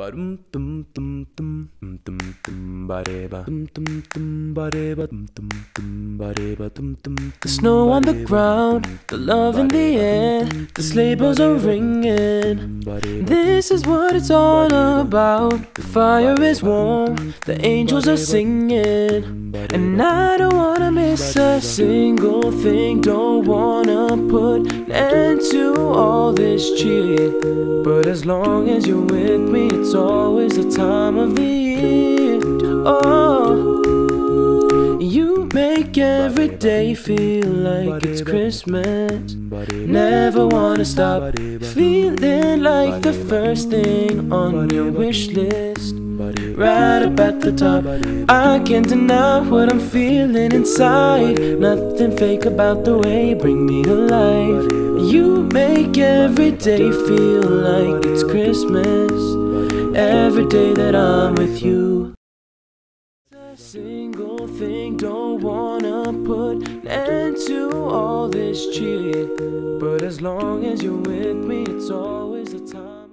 The snow on the ground, the love in the air, the sleigh bells are ringing. This is what it's all about. The fire is warm, the angels are singing. And I don't wanna miss a single thing. Don't wanna put an end to all this cheer. But as long as you're with me, it's always the time of the year. Oh, you make every day feel like it's Christmas. Never wanna stop feeling like the first thing on your wish list, right up at the top. I can't deny what I'm feeling inside. Nothing fake about the way you bring me to life. You make every day feel like it's Christmas, every day that I'm with you. A single thing, don't wanna put an end to all this cheer. But as long as you're with me, it's always the time.